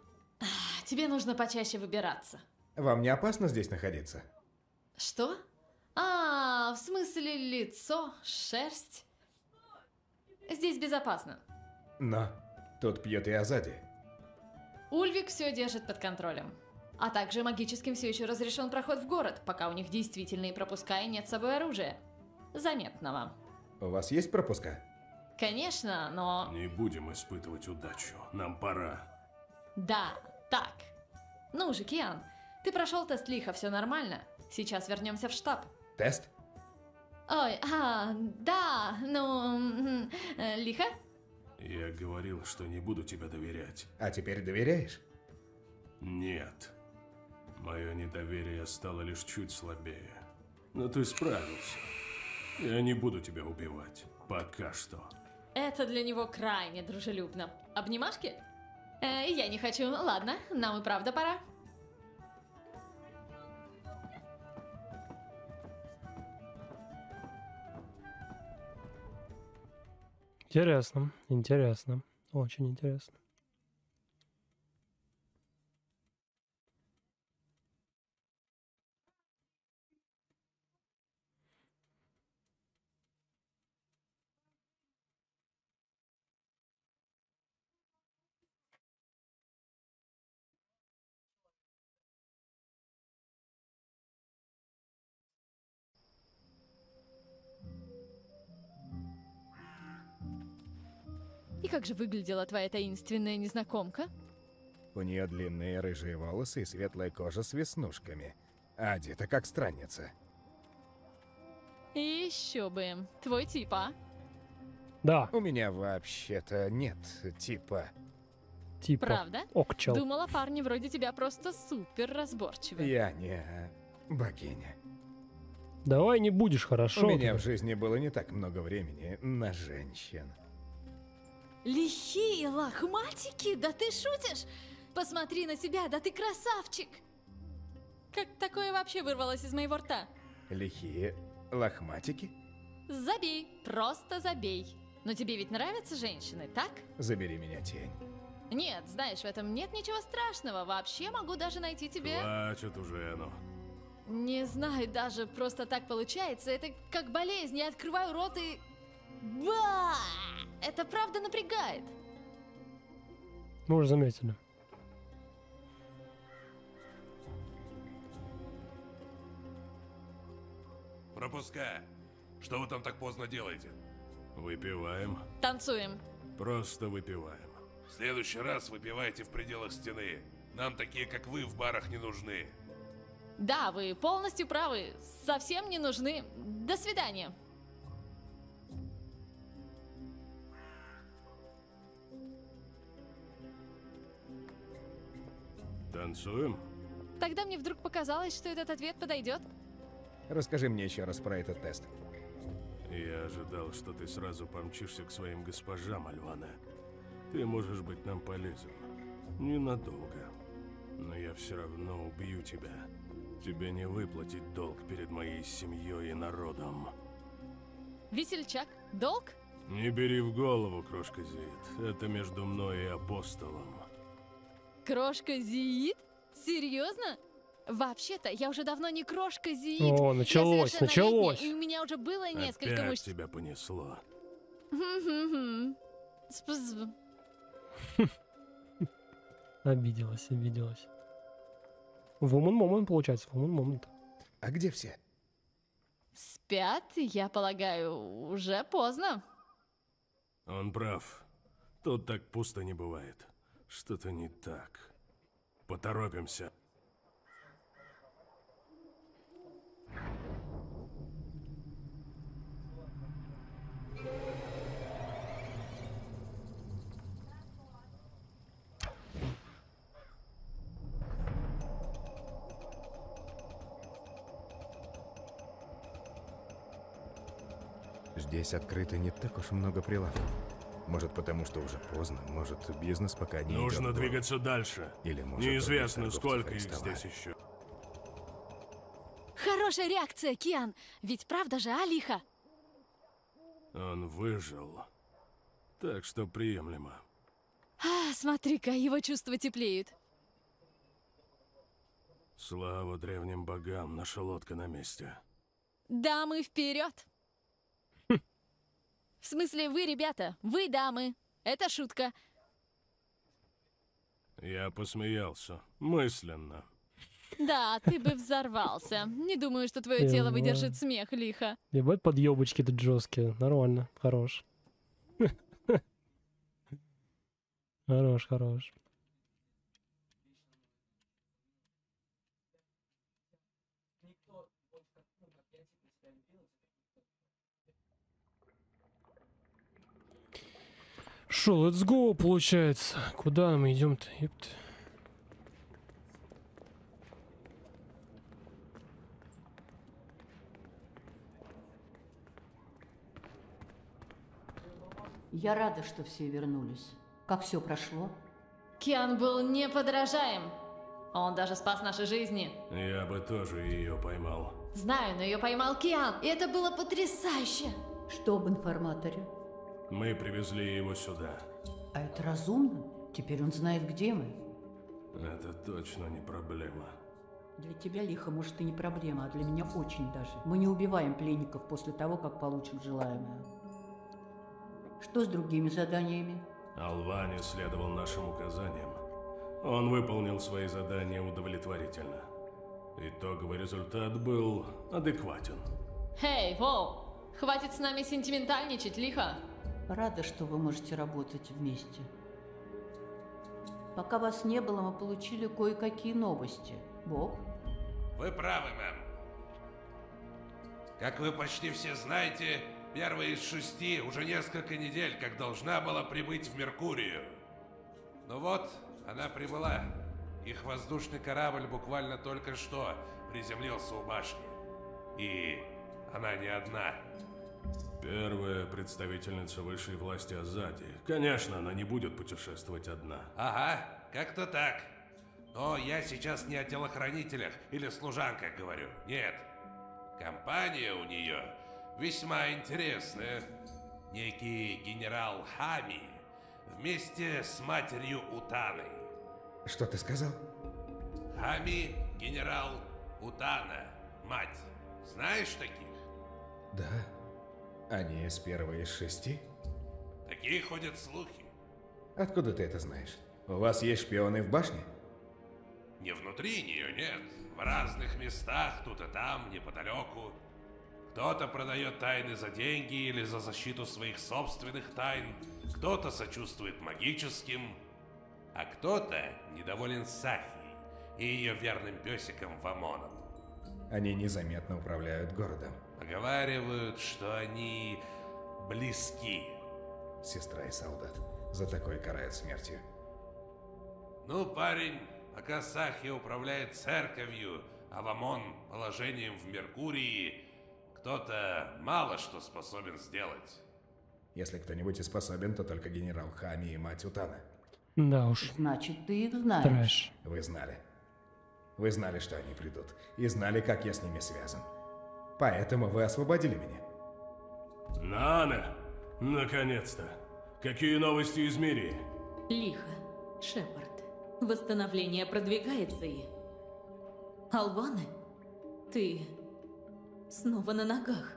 Тебе нужно почаще выбираться. Вам не опасно здесь находиться? Что? А, в смысле лицо, шерсть? Здесь безопасно. Но тут пьет и Азади. Ульвик все держит под контролем. А также магическим все еще разрешен проход в город, пока у них действительные пропуска и нет с собой оружия. Заметно вам. У вас есть пропуска? Конечно, но... Не будем испытывать удачу. Нам пора. Да, так. Ну же, Киан, ты прошел тест Лиха, все нормально. Сейчас вернемся в штаб. Тест? Ой, а, да, ну... Лиха? Я говорил, что не буду тебя доверять. А теперь доверяешь? Нет. Мое недоверие стало лишь чуть слабее. Но ты справился. Я не буду тебя убивать. Пока что. Это для него крайне дружелюбно. Обнимашки? Э, я не хочу. Ладно, нам и правда пора. Интересно, интересно, очень интересно. И как же выглядела твоя таинственная незнакомка? У нее длинные рыжие волосы и светлая кожа с веснушками. А одета как странница. И еще бы. Твой тип, а? Да. У меня вообще-то нет типа. Типа. Правда? Окчел. Думала, парни вроде тебя просто супер разборчивые. Я не богиня. Давай не будешь, хорошо? У меня в жизни было не так много времени на женщин. Лихие лохматики? Да ты шутишь? Посмотри на себя, да ты красавчик! Как такое вообще вырвалось из моего рта? Лихие лохматики? Забей, просто забей. Но тебе ведь нравятся женщины, так? Забери меня, тень. Нет, знаешь, в этом нет ничего страшного. Вообще могу даже найти тебе... Хватит уже, ну. Не знаю, даже просто так получается. Это как болезнь, я открываю рот и... Ба! Это правда напрягает. Мы уже заметили. Пропуска. Что вы там так поздно делаете? Выпиваем. Танцуем. Просто выпиваем. В следующий раз выпивайте в пределах стены. Нам такие, как вы, в барах не нужны. Да, вы полностью правы. Совсем не нужны. До свидания. Танцуем? Тогда мне вдруг показалось, что этот ответ подойдет. Расскажи мне еще раз про этот тест. Я ожидал, что ты сразу помчишься к своим госпожам, Алвана. Ты можешь быть нам полезен. Ненадолго. Но я все равно убью тебя. Тебе не выплатить долг перед моей семьей и народом. Весельчак, долг? Не бери в голову, крошка Зиит. Это между мной и апостолом. Крошка Зиит? Серьезно? Вообще-то я уже давно не крошка Зиит. О, началось, началось. И у меня уже было несколько Опять мышц. тебя понесло. Обиделась, обиделась. Вумон-момон получается, вумон-момент. А где все? Спят, я полагаю, уже поздно. Он прав. Тут так пусто не бывает. Что-то не так. Поторопимся. Здесь открыто не так уж много прилавков. Может, потому что уже поздно, может, бизнес пока не идет. Нужно двигаться дальше. Или может, неизвестно, сколько их здесь еще. Хорошая реакция, Киан. Ведь правда же, а, Лиха? Он выжил. Так что приемлемо. А, смотри-ка, его чувства теплеют. Слава древним богам, наша лодка на месте. Дамы, вперед! В смысле, вы, ребята, вы дамы. Это шутка. Я посмеялся. Мысленно. Да, ты бы взорвался. Не думаю, что твое тело выдержит смех, Лиха. Ебать, подъебочки-то жесткие. Нормально, хорош. Хорош, хорош. Шо, let's go, получается. Куда мы идем-то? Епт. Я рада, что все вернулись. Как все прошло? Киан был неподражаем. Он даже спас наши жизни. Я бы тоже ее поймал. Знаю, но ее поймал Киан. И это было потрясающе. Что об информаторе? Мы привезли его сюда. А это разумно? Теперь он знает, где мы. Это точно не проблема. Для тебя, Лиха, может, и не проблема, а для меня очень даже. Мы не убиваем пленников после того, как получим желаемое. Что с другими заданиями? Алвани следовал нашим указаниям. Он выполнил свои задания удовлетворительно. Итоговый результат был адекватен. Эй, воу! Хватит с нами сентиментальничать, Лиха! Рада, что вы можете работать вместе. Пока вас не было, мы получили кое-какие новости. Боб? Вы правы, мэм. Как вы почти все знаете, первая из шести уже несколько недель как должна была прибыть в Меркурию. Но вот, она прибыла. Их воздушный корабль буквально только что приземлился у башни. И она не одна. Первая представительница высшей власти Азади. Конечно, она не будет путешествовать одна. Ага, как-то так. Но я сейчас не о телохранителях или служанках говорю. Нет. Компания у нее... весьма интересная. Некий генерал Хами вместе с матерью Утаны. Что ты сказал? Хами, генерал, Утана, мать. Знаешь таких? Да. Они из первой из шести? Такие ходят слухи. Откуда ты это знаешь? У вас есть шпионы в башне? Не внутри нее, нет. В разных местах, тут и там, неподалеку. Кто-то продает тайны за деньги или за защиту своих собственных тайн, кто-то сочувствует магическим, а кто-то недоволен Сафией и ее верным песиком Вамоном. Они незаметно управляют городом. Поговаривают, что они близки. Сестра и солдат. За такое карают смертью. Ну, парень, пока Сафия управляет церковью, а Вамон положением в Меркурии, кто-то мало что способен сделать. Если кто-нибудь и способен, то только генерал Хами и мать Утана. Да уж. Значит, ты их знаешь. Трэш. Вы знали. Вы знали, что они придут. И знали, как я с ними связан. Поэтому вы освободили меня. Нана! Наконец-то! Какие новости из Мирии? Лиха. Шепард. Восстановление продвигается и... Алвана? Ты... снова на ногах.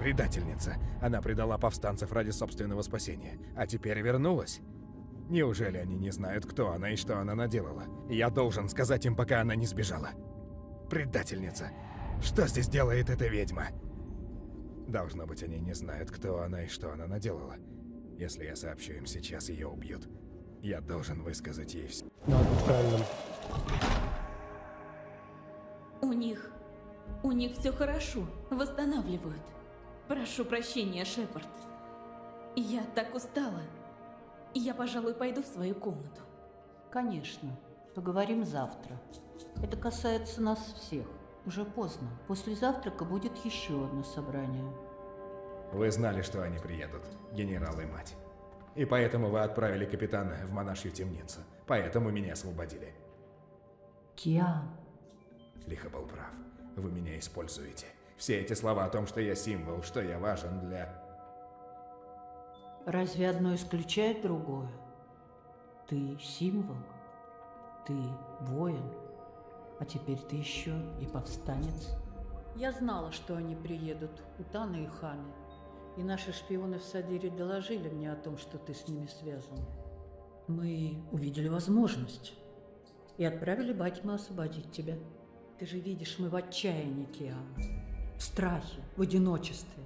Предательница. Она предала повстанцев ради собственного спасения. А теперь вернулась. Неужели они не знают, кто она и что она наделала? Я должен сказать им, пока она не сбежала. Предательница. Что здесь делает эта ведьма? Должно быть, они не знают, кто она и что она наделала. Если я сообщу им сейчас, ее убьют. Я должен высказать ей все. У них... у них все хорошо. Восстанавливают. Прошу прощения, Шепард. Я так устала. Я, пожалуй, пойду в свою комнату. Конечно. Поговорим завтра. Это касается нас всех. Уже поздно. После завтрака будет еще одно собрание. Вы знали, что они приедут. Генерал и мать. И поэтому вы отправили капитана в монашью темницу. Поэтому меня освободили. Киан. Лиха был прав. Вы меня используете. Все эти слова о том, что я символ, что я важен для... Разве одно исключает другое? Ты символ, ты воин, а теперь ты еще и повстанец. Я знала, что они приедут, Утана и Хами. И наши шпионы в Садире доложили мне о том, что ты с ними связан. Мы увидели возможность и отправили Батьма освободить тебя. Ты же видишь, мы в отчаянии, Киан, в страхе, в одиночестве.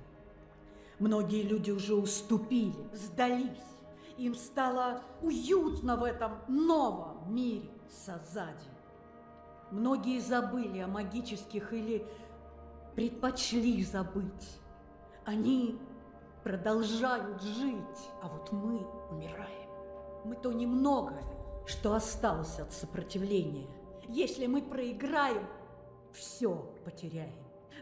Многие люди уже уступили, сдались. Им стало уютно в этом новом мире с Азади. Многие забыли о магических или предпочли забыть. Они продолжают жить, а вот мы умираем. Мы то немногое, что осталось от сопротивления. Если мы проиграем, все потеряем.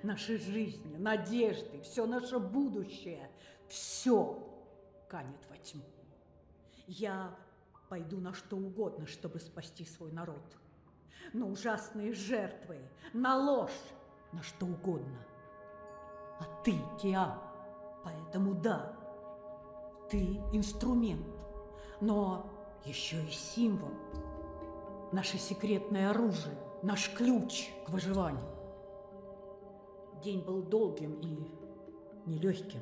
Наши жизни, надежды, все наше будущее, все канет во тьму. Я пойду на что угодно, чтобы спасти свой народ. На ужасные жертвы, на ложь, на что угодно. А ты, Киан, поэтому да, ты инструмент, но еще и символ. Наше секретное оружие, наш ключ к выживанию. День был долгим и нелегким,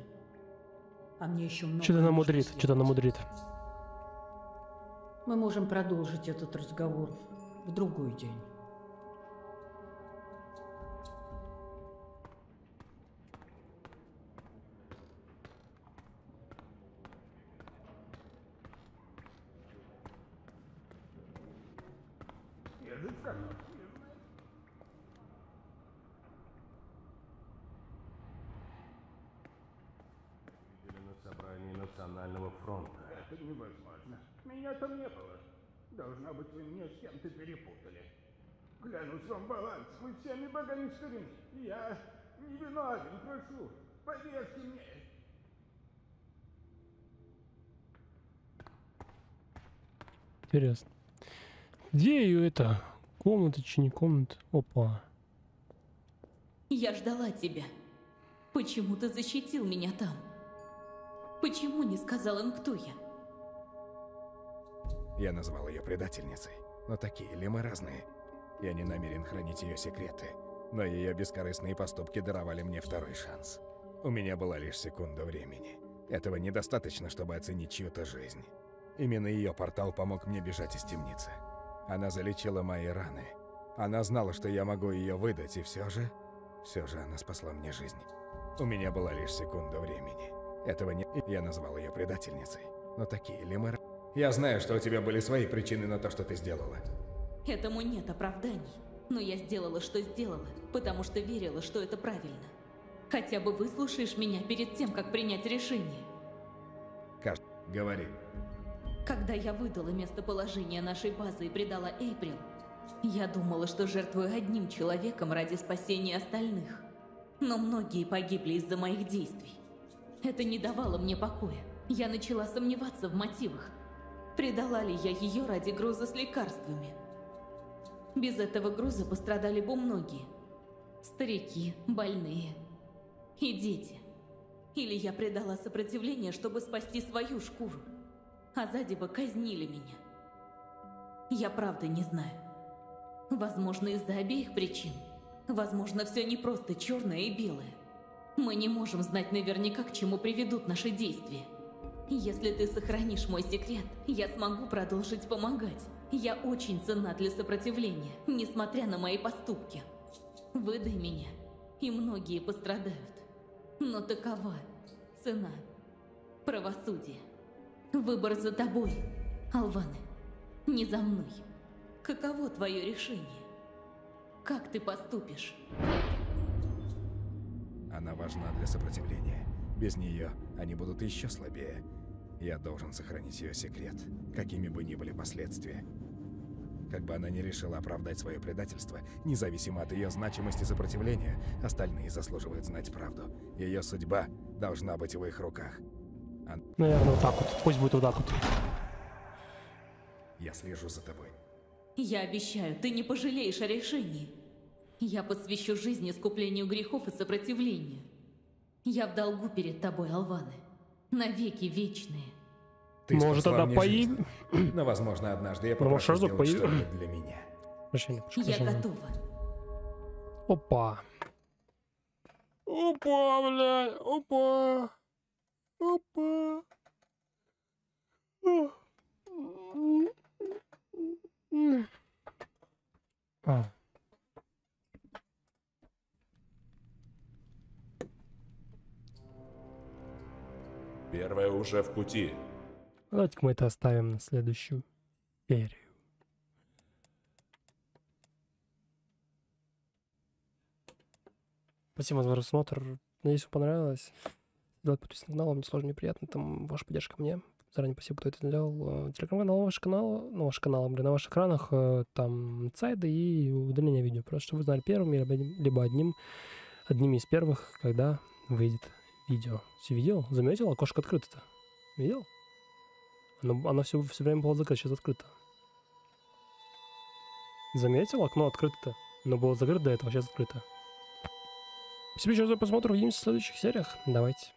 а мне еще много... Что-то намудрит, что-то намудрит. Мы можем продолжить этот разговор в другой день. Собрание Национального фронта. Это невозможно. Меня там не было. Должно быть, вы меня с кем-то перепутали. Клянусь вам, баланс, вы всеми богами старины. Я не виновен, прошу, поверьте мне. Интересно. Где ее это? Комната, че не комната? Опа. Я ждала тебя. Почему ты защитил меня там? Почему не сказал им, кто я? Я назвал ее предательницей, но такие ли мы разные? Я не намерен хранить ее секреты, но ее бескорыстные поступки даровали мне второй шанс. У меня была лишь секунда времени. Этого недостаточно, чтобы оценить чью-то жизнь. Именно ее портал помог мне бежать из темницы. Она залечила мои раны. Она знала, что я могу ее выдать, и все же... Все же она спасла мне жизнь. У меня была лишь секунда времени. Этого не... Я назвал ее предательницей. Но такие ли мы... Я знаю, что у тебя были свои причины на то, что ты сделала. Этому нет оправданий. Но я сделала, что сделала, потому что верила, что это правильно. Хотя бы выслушаешь меня перед тем, как принять решение. Кажд... Говори. Когда я выдала местоположение нашей базы и предала Эйприл, я думала, что жертвую одним человеком ради спасения остальных. Но многие погибли из-за моих действий. Это не давало мне покоя. Я начала сомневаться в мотивах. Предала ли я ее ради груза с лекарствами? Без этого груза пострадали бы многие. Старики, больные и дети. Или я предала сопротивление, чтобы спасти свою шкуру. А сзади бы казнили меня. Я правда не знаю. Возможно, из-за обеих причин. Возможно, все не просто черное и белое. Мы не можем знать наверняка, к чему приведут наши действия. Если ты сохранишь мой секрет, я смогу продолжить помогать. Я очень ценна для сопротивления, несмотря на мои поступки. Выдай меня, и многие пострадают. Но такова цена. Правосудие. Выбор за тобой, Алвана, не за мной. Каково твое решение? Как ты поступишь? Она важна для сопротивления. Без нее они будут еще слабее. Я должен сохранить ее секрет, какими бы ни были последствия. Как бы она ни решила оправдать свое предательство, независимо от ее значимости сопротивления, остальные заслуживают знать правду. Ее судьба должна быть в их руках. Она... Наверное, вот так вот. Пусть будет вот так вот. Я слежу за тобой. Я обещаю, ты не пожалеешь о решении. Я посвящу жизнь искуплению грехов и сопротивлению. Я в долгу перед тобой, Алвана. Навеки вечные. Ты Может, тогда поедем? Но, возможно, однажды я попрошу сделать что-нибудь для меня. Прощай, прощай, я готова. Опа. Опа, блядь. Опа. Опа. А. Первая уже в пути. Давайте-ка мы это оставим на следующую серию. Спасибо за просмотр. Надеюсь, вам понравилось. Давайте подписывайтесь на канал, вам несложно, неприятно. Там ваша поддержка мне. Заранее спасибо, кто это делал. Телеграм-канал, ваш канал, на ваш канал, блин, на ваших экранах там сайды и удаление видео. Просто чтобы вы знали первым, либо одним, одним из первых, когда выйдет видео. Все видел? Заметил? Окошко открыто-то. Видел? Оно, оно все, все время было закрыто, сейчас открыто. Заметил? Окно открыто-то. Но было закрыто до этого, сейчас открыто. Спасибо еще за просмотр. Увидимся в следующих сериях. Давайте.